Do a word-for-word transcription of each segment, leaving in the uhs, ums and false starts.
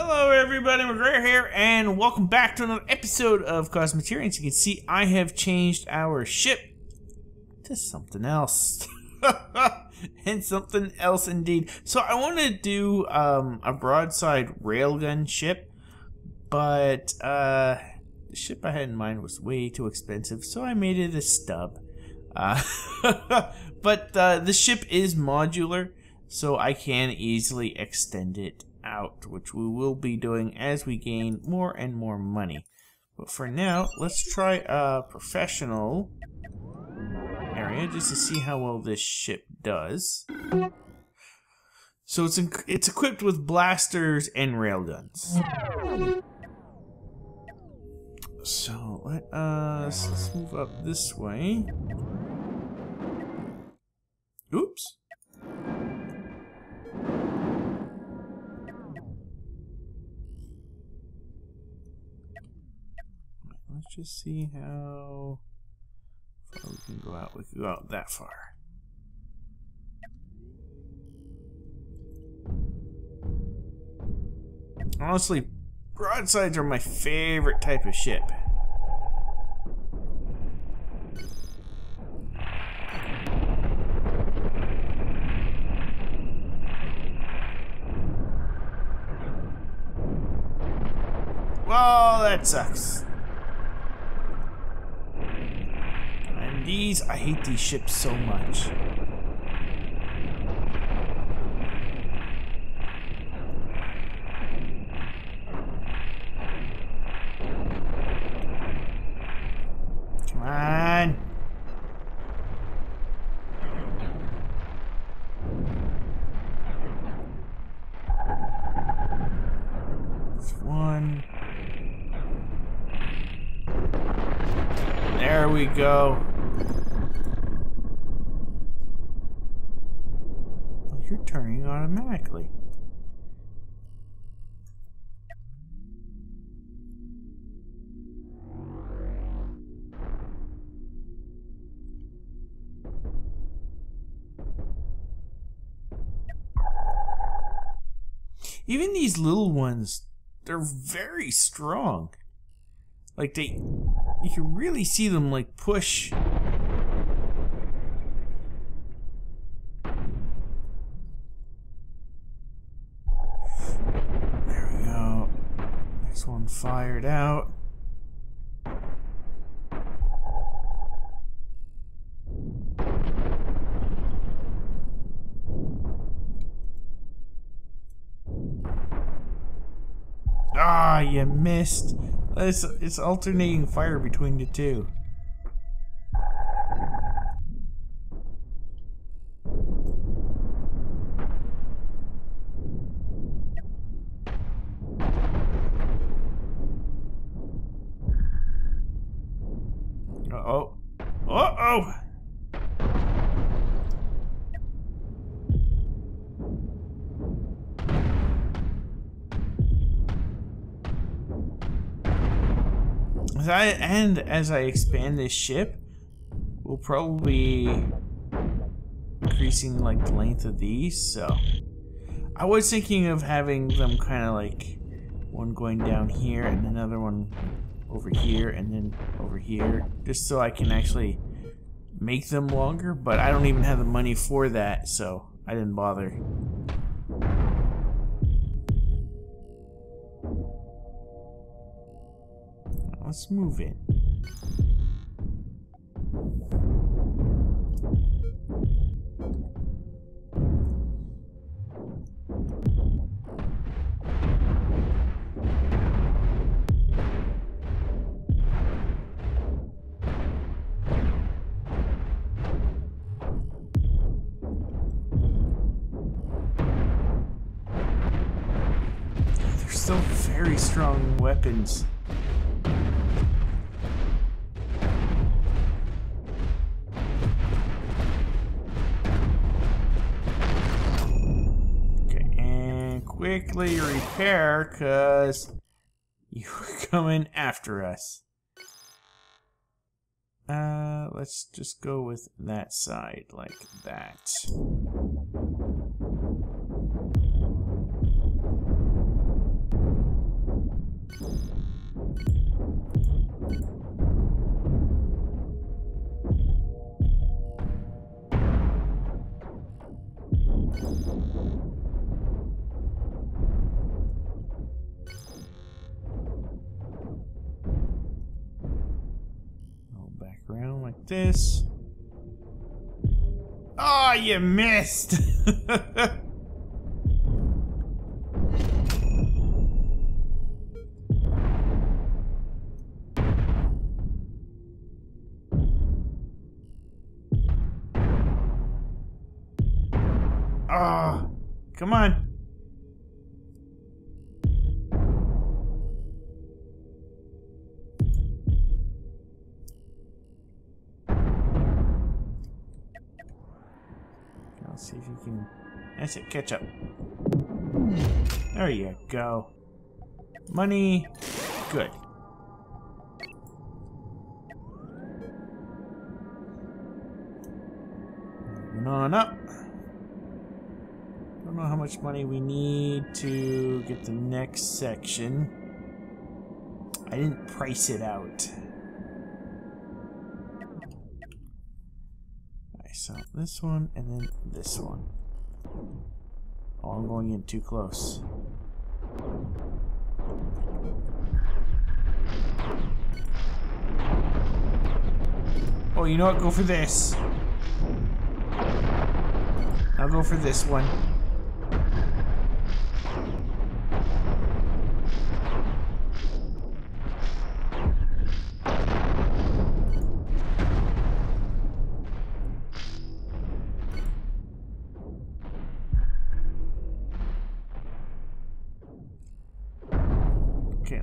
Hello everybody, McGregor here, and welcome back to another episode of Cosmoterians. You can see I have changed our ship to something else. And something else indeed. So I want to do um, a broadside railgun ship, but uh, the ship I had in mind was way too expensive, so I made it a stub. Uh, but uh, the ship is modular, so I can easily extend it out, which we will be doing as we gain more and more money. But for now, let's try a professional area just to see how well this ship does. So it's it's equipped with blasters and railguns. So let us let's move up this way. Oops. Let's just see how far we can go out. We can go out that far. Honestly, broadsides are my favorite type of ship. Well, that sucks. These, I hate these ships so much. Come on. That's one. There we go. You're turning automatically. Even these little ones, they're very strong. Like they, you can really see them like push. One fired out. Ah, you missed. It's, it's alternating fire between the two. Uh-oh. Uh-oh! As I, and as I expand this ship, we'll probably be increasing like the length of these, so I was thinking of having them kind of like one going down here and another one over here and then over here, just so I can actually make them longer, but I don't even have the money for that, so I didn't bother. Let's move in. Still very strong weapons. Okay, and quickly repair, cause you were coming after us. Uh, let's just go with that side like that. like this. Oh, you missed! Oh, come on. See if you can. That's it, catch up. There you go. Money. Good. Moving on up. Don't know how much money we need to get the next section. I didn't price it out. So this one, and then this one. Oh, I'm going in too close. Oh, you know what? Go for this. I'll go for this one.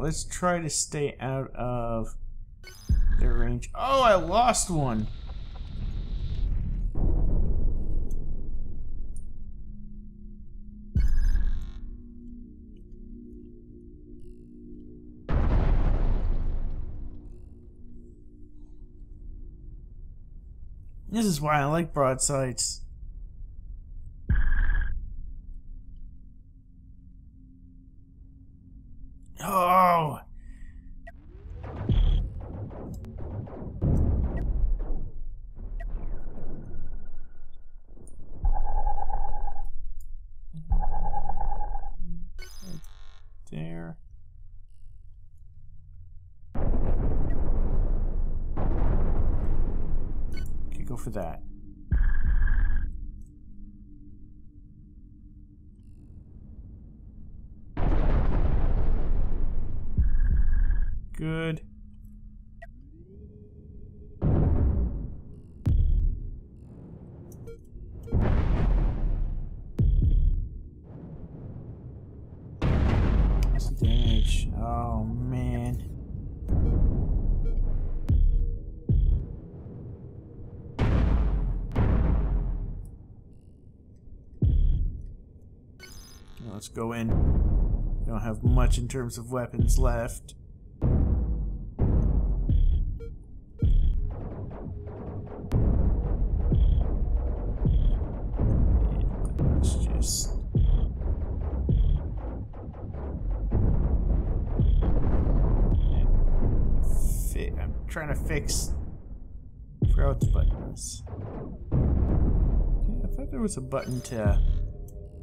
Let's try to stay out of their range. Oh, I lost one. This is why I like broadsides. Oh! There. Okay, go for that. Good. That's damage. Oh man. Now let's go in. We don't have much in terms of weapons left. Trying to fix. I forgot what the button is. Yeah, I thought there was a button to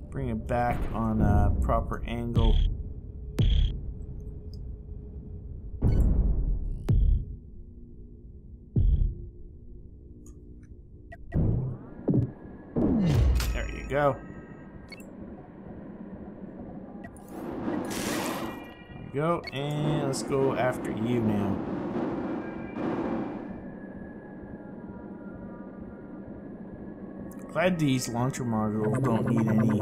bring it back on a proper angle. There you go. There we go, and let's go after you now. Glad these launcher modules don't need any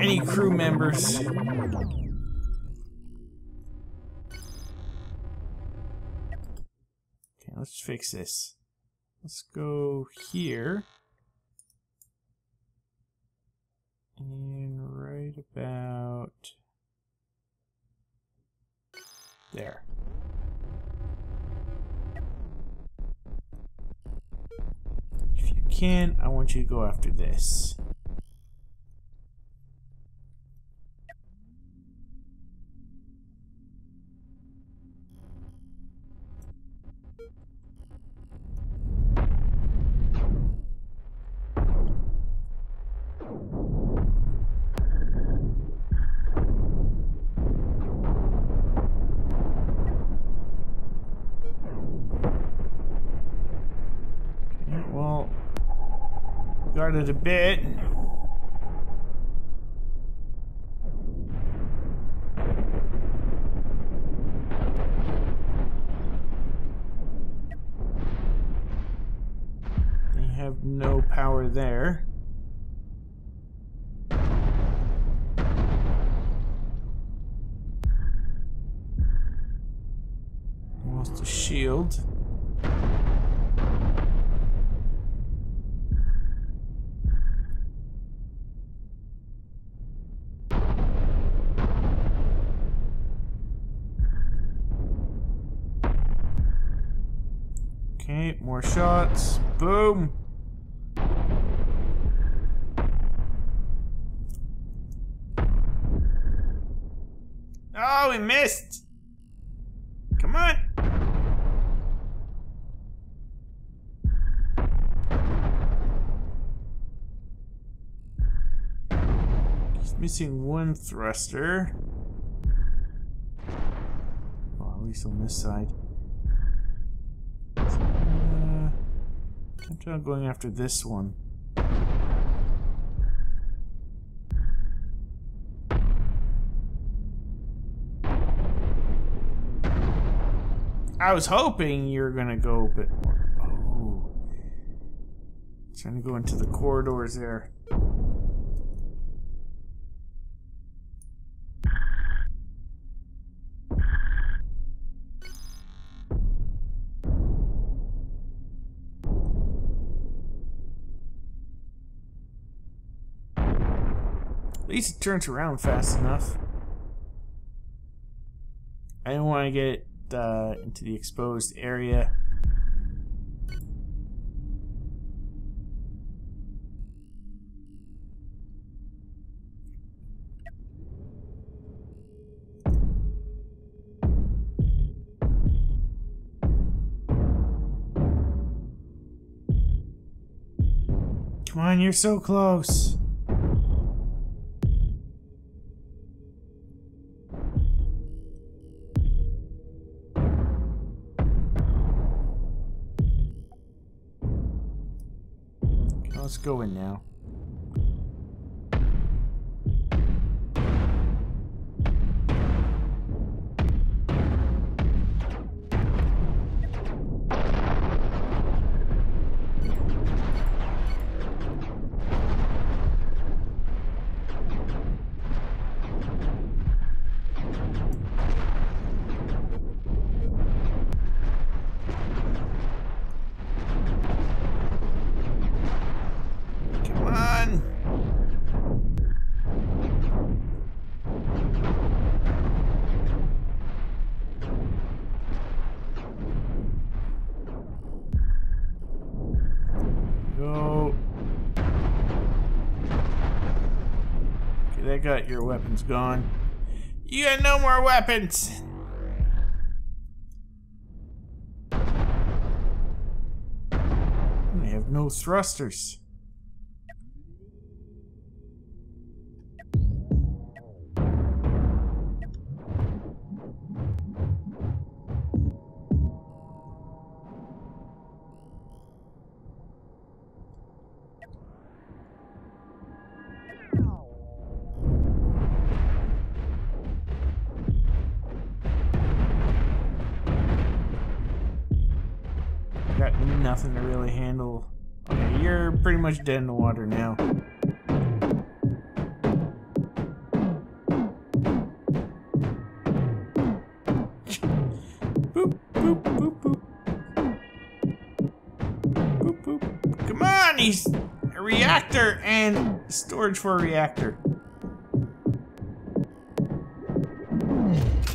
any crew members. Okay, let's fix this. Let's go here and right about there. Can, I want you to go after this. started a bit. They have no power there. Lost a shield. Okay, more shots. Boom! Oh, we missed! Come on! He's missing one thruster. Well, at least on this side. I'm going after this one. I was hoping you're gonna go, but oh, trying to go into the corridors there. At least it turns around fast enough. I didn't want to get it uh, into the exposed area. Come on, you're so close. Let's go in now. Got your weapons gone. You got no more weapons. They have no thrusters. Nothing to really handle. Okay, you're pretty much dead in the water now. Boop, boop, boop, boop. Boop, boop. Come on, he's a reactor and storage for a reactor.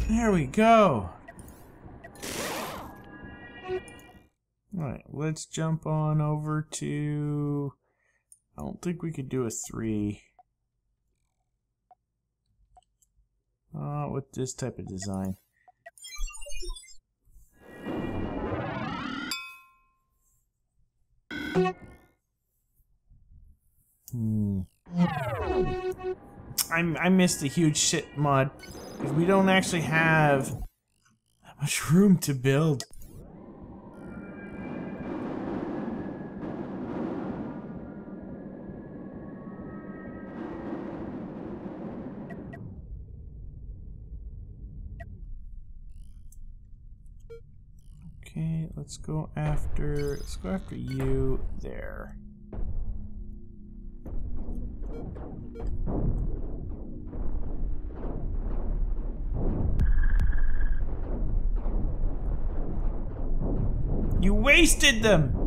There we go. Alright, let's jump on over to... I don't think we could do a three. Uh, with this type of design. Hmm. I'm, I missed the huge shit mod, because we don't actually have that much room to build. Okay, let's go after let's go after you there. You wasted them.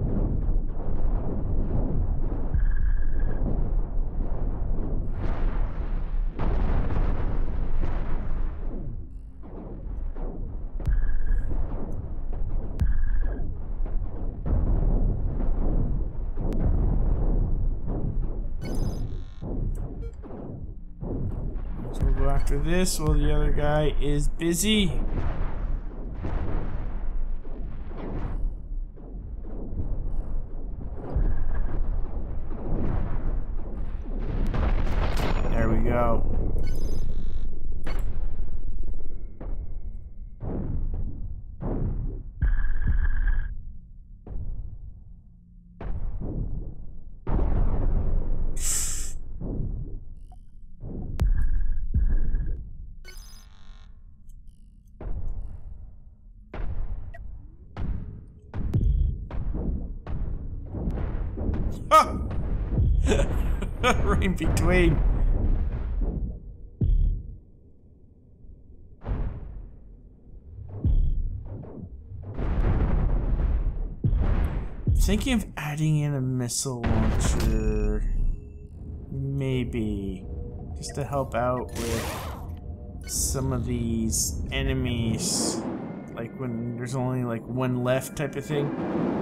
So we'll go after this while the other guy is busy. In between. Thinking of adding in a missile launcher, maybe, just to help out with some of these enemies, like when there's only like one left type of thing.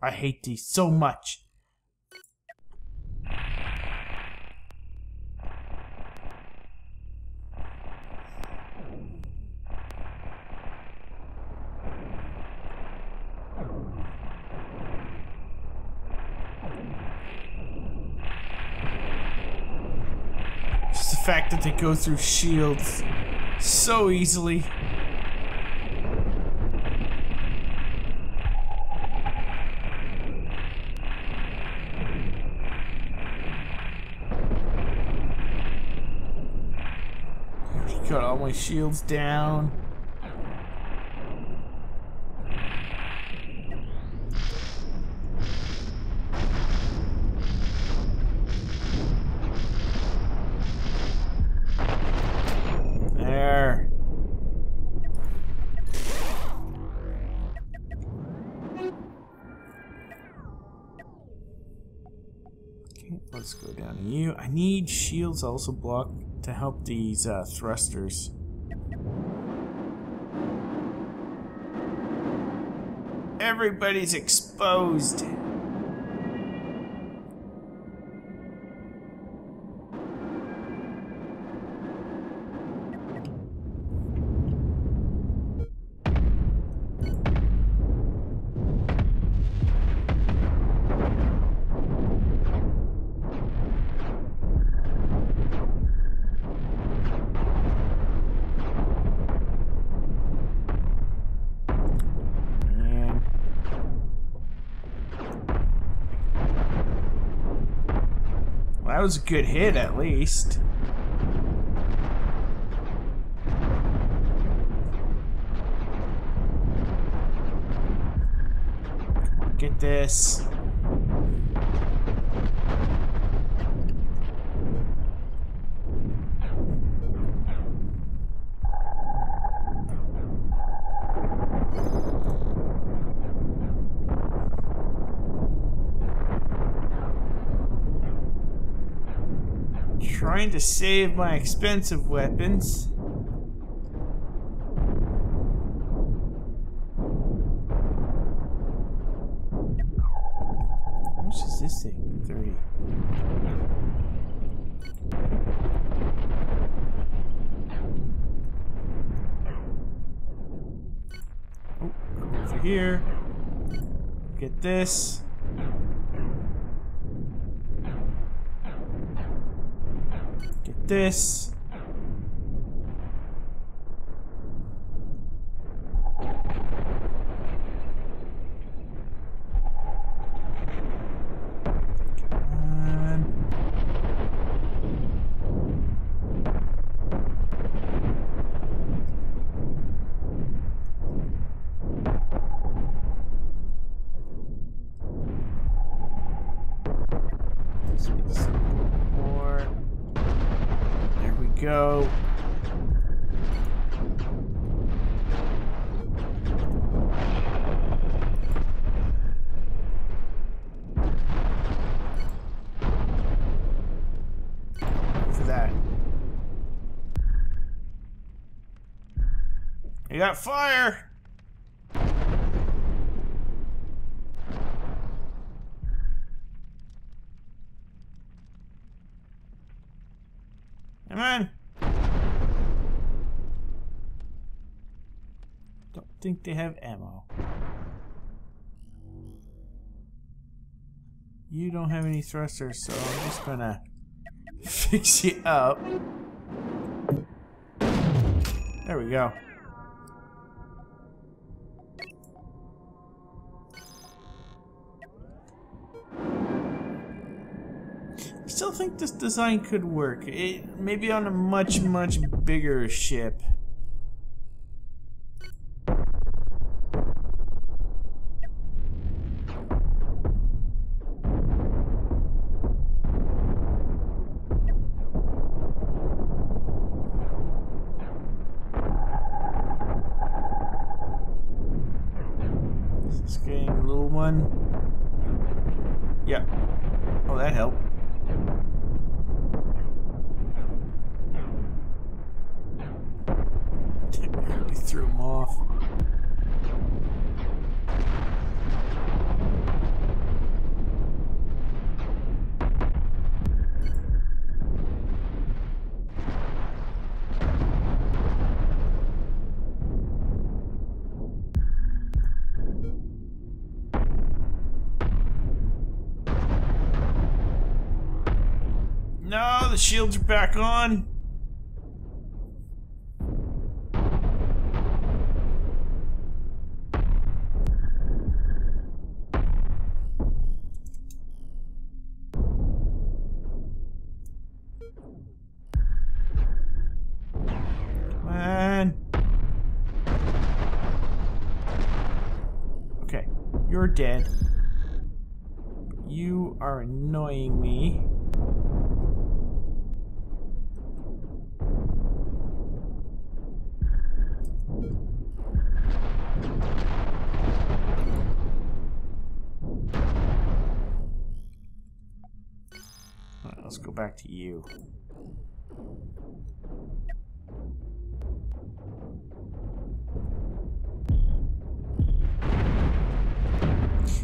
I hate these so much. Just the fact that they go through shields so easily. Got all my shields down. There. Okay, let's go down to you. I need shields also block to help these uh, thrusters. Everybody's exposed. That was a good hit, at least. Get this. Trying to save my expensive weapons. How much is this thing? thirty. Oh, go over here. Get this. This. Come on. Let's make this a little more. There we go. You got fire! Come on! Don't think they have ammo. You don't have any thrusters, so I'm just gonna fix you up. There we go. I still think this design could work. It maybe on a much, much bigger ship. Is this getting a little one? Yeah. Oh, that helped. Threw him off. No, the shields are back on. You're dead. You are annoying me. All right, let's go back to you.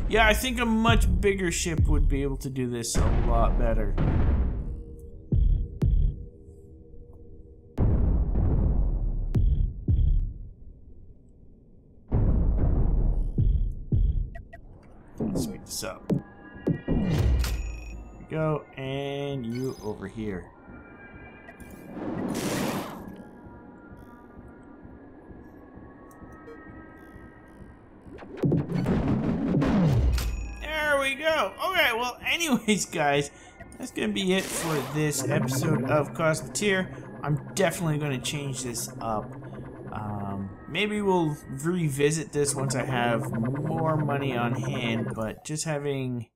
Yeah, I think a much bigger ship would be able to do this a lot better. Let's speed this up. There we go, and you over here. Okay, well, anyways, guys, that's gonna be it for this episode of Cosmoteer. I'm definitely gonna change this up. Um, maybe we'll revisit this once I have more money on hand, but just having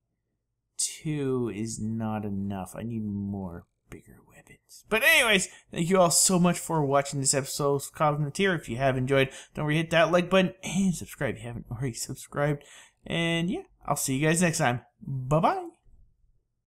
two is not enough. I need more bigger weapons. But anyways, thank you all so much for watching this episode of Cosmoteer. If you have enjoyed, don't forget to hit that like button and subscribe if you haven't already subscribed. And yeah, I'll see you guys next time. Bye-bye.